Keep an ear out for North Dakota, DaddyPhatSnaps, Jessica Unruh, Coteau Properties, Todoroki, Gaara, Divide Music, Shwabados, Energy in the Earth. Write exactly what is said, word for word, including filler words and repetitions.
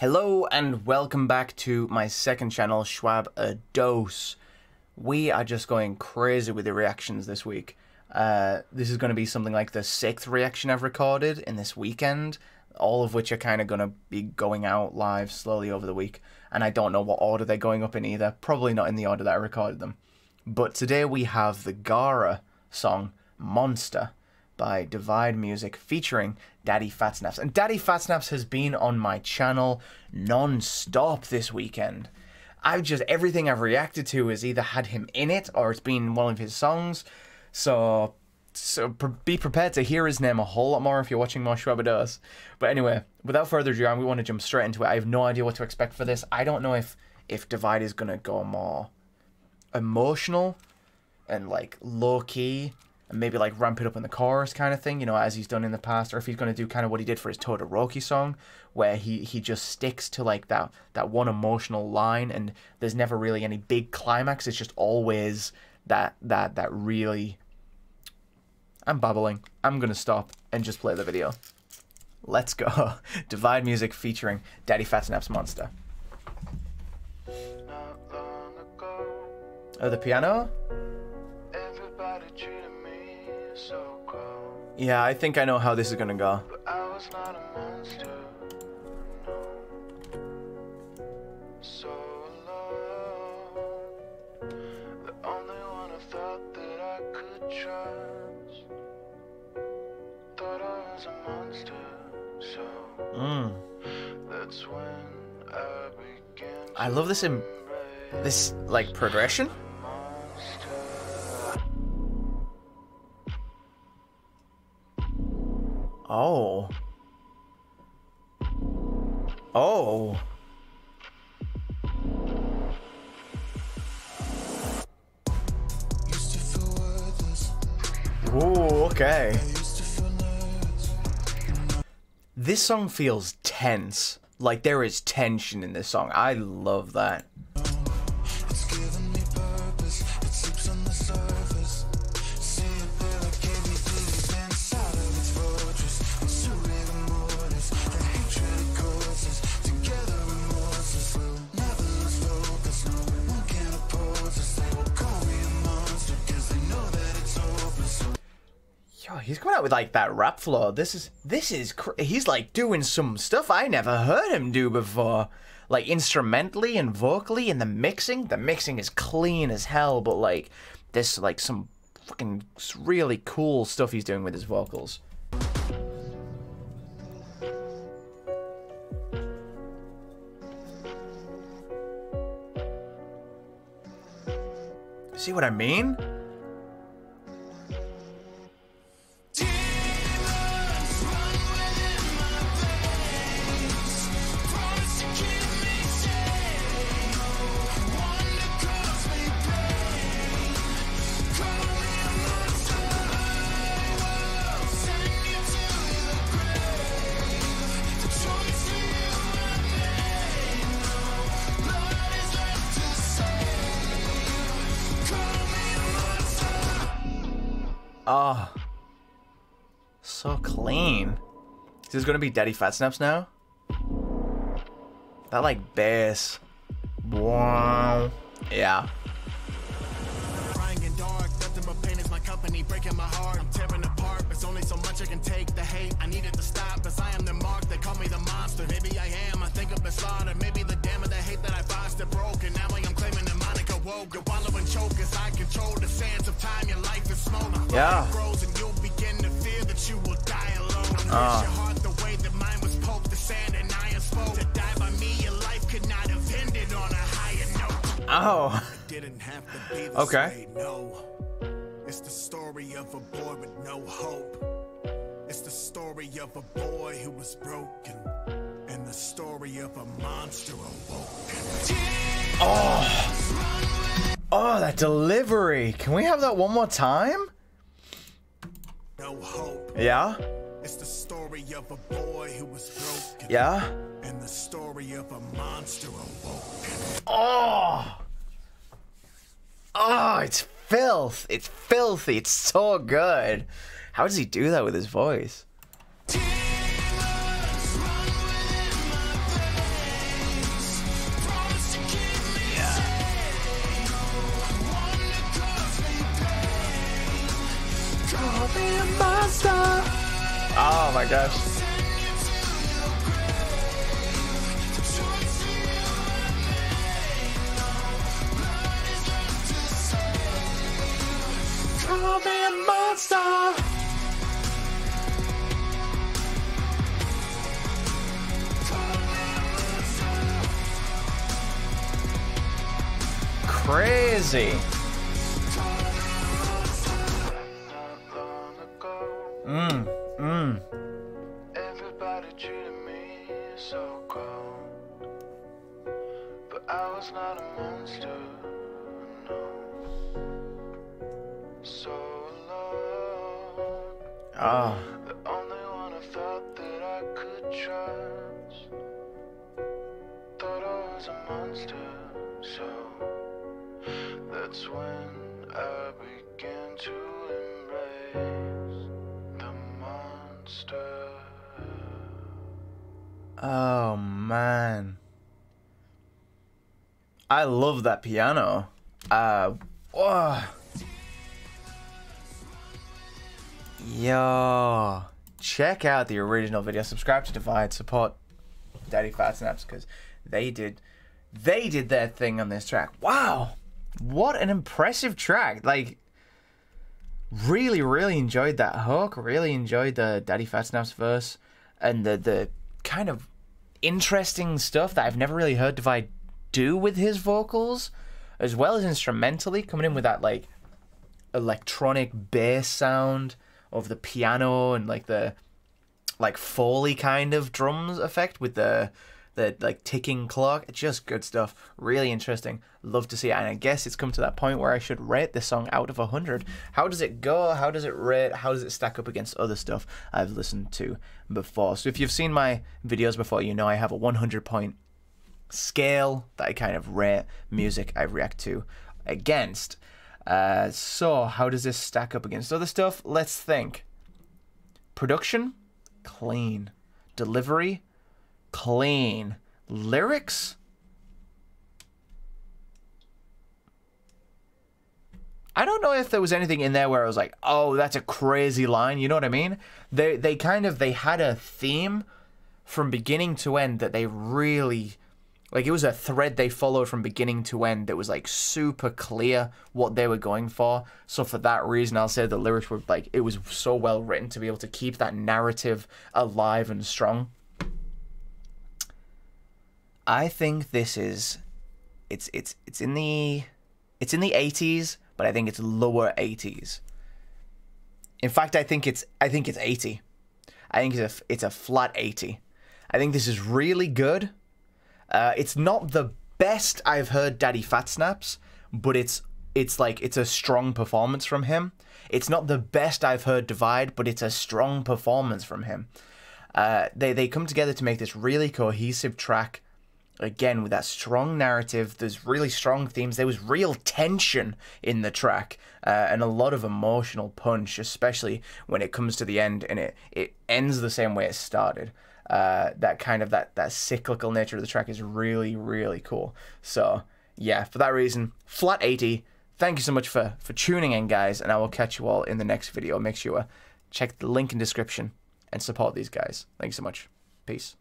Hello and welcome back to my second channel, Shwabados. We are just going crazy with the reactions this week. Uh, this is going to be something like the sixth reaction I've recorded in this weekend, all of which are kind of going to be going out live slowly over the week, and I don't know what order they're going up in either, probably not in the order that I recorded them. But today we have the Gaara song, Monster, by Divide Music featuring DaddyPhatSnaps. And DaddyPhatSnaps has been on my channel non-stop this weekend. I've just, everything I've reacted to has either had him in it or it's been one of his songs. So, so pre be prepared to hear his name a whole lot more if you're watching more Shwabados. But anyway, without further ado, we want to jump straight into it. I have no idea what to expect for this. I don't know if, if Divide is going to go more emotional and like low-key, and maybe like ramp it up in the chorus kind of thing, you know, as he's done in the past, or if he's going to do kind of what he did for his Todoroki song, where he, he just sticks to like that, that one emotional line, and there's never really any big climax. It's just always that, that, that really... I'm babbling. I'm going to stop and just play the video. Let's go. Divide Music featuring DaddyPhatSnaps, Monster. Oh, the piano? Yeah, I think I know how this is gonna go. But I was not a monster, no. So alone. The only one I thought that I could trust. Thought I was a monster, so mm. That's when I began. I love this in this like progression. Oh. Oh. Ooh, okay. This song feels tense. Like there is tension in this song. I love that. He's coming out with like that rap flow. This is this is cr he's like doing some stuff I never heard him do before, like instrumentally and vocally. And the mixing, the mixing is clean as hell. But like this, like some fucking really cool stuff he's doing with his vocals. See what I mean? Oh, so clean. Is this gonna be DaddyPhatSnaps now? That like bass. Wow. Yeah. Crying in dark, nothing but pain is my company, breaking my heart. I'm tearing apart. It's only so much I can take. The hate, I needed to stop. As I am the mark, they call me the monster. Maybe I am. I think of the slaughter. Maybe the damn of the hate that I fostered broke. And now I am claiming the Monica woke. You're wallowing choke as I control the sands of time. Your life is smoke. Yeah. You'll begin to fear that you will die alone. Uh. Your heart the way that mine was poked the sand and iron spoke. To die by me, your life could not have ended on a higher note. Oh. Didn't have to be the okay. Way, no. It's the story of a boy with no hope. It's the story of a boy who was broken. And the story of a monster awoken. Oh. Oh, that delivery. Can we have that one more time? No hope. Yeah. It's the story of a boy who was broken. Yeah. And the story of a monster awoken. Oh. Oh, it's filth. It's filthy. It's so good. How does he do that with his voice? Demons run within my veins. my gosh. Call me a monster. Crazy. Mm, mm. Everybody treated me so cold, but I was not a monster, no. So alone. Oh. The only one I thought that I could trust thought I was a monster, so that's when I began to embrace the monster. Oh man, I love that piano. Uh, whoa. Yo, check out the original video. Subscribe to Divide. Support DaddyPhatSnaps because they did, they did their thing on this track. Wow. What an impressive track. Like, really, really enjoyed that hook. Really enjoyed the DaddyPhatSnaps verse and the, the kind of interesting stuff that I've never really heard Divide do with his vocals, as well as instrumentally, coming in with that, like, electronic bass sound of the piano and, like, the, like, Foley kind of drums effect with the... the like ticking clock. It's just good stuff, really interesting. Love to see it. And I guess it's come to that point where I should rate this song out of one hundred. How does it go? How does it rate? How does it stack up against other stuff I've listened to before? So if you've seen my videos before, you know I have a one hundred point scale that I kind of rate music I react to against. Uh, so how does this stack up against other stuff? Let's think. Production, clean. Delivery, clean. Lyrics, I don't know if there was anything in there where I was like, oh, that's a crazy line, you know what I mean? They they kind of, they had a theme from beginning to end that they really, like, it was a thread they followed from beginning to end that was, like, super clear what they were going for. So for that reason, I'll say the lyrics were, like, it was so well written to be able to keep that narrative alive and strong. I think this is, it's it's it's in the, it's in the eighties, but I think it's lower eighties. In fact, I think it's I think it's eighty. I think it's a it's a flat eighty. I think this is really good. Uh, it's not the best I've heard DaddyPhatSnaps, but it's it's like it's a strong performance from him. It's not the best I've heard Divide, but it's a strong performance from him. Uh, they they come together to make this really cohesive track. Again, with that strong narrative, there's really strong themes. There was real tension in the track uh, and a lot of emotional punch, especially when it comes to the end and it, it ends the same way it started. Uh, that kind of, that, that cyclical nature of the track is really, really cool. So, yeah, for that reason, flat eighty. Thank you so much for, for tuning in, guys, and I will catch you all in the next video. Make sure you check the link in description and support these guys. Thank you so much. Peace.